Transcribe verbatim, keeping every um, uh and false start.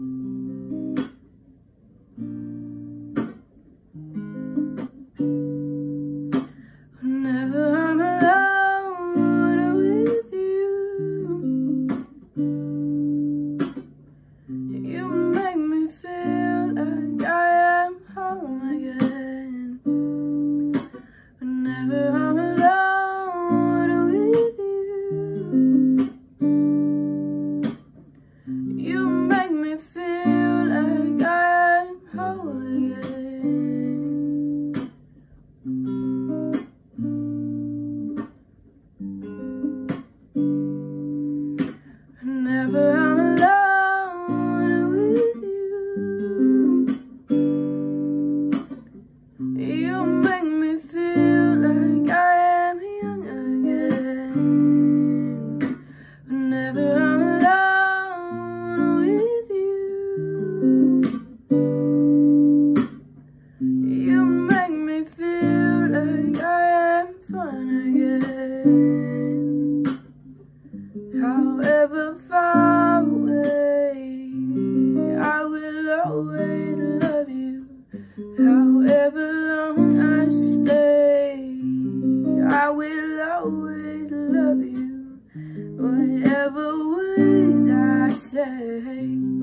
Whenever I'm alone with you, you make me feel like I am home again. Whenever I'm alone with you, you make me feel like I am home again. Whenever I'm alone with you, you make me feel like I am young again. Whenever I'm alone with you, you make me feel like I am fun again. However far away, I will always love you. However long I stay, I will always love you. Whatever words I say,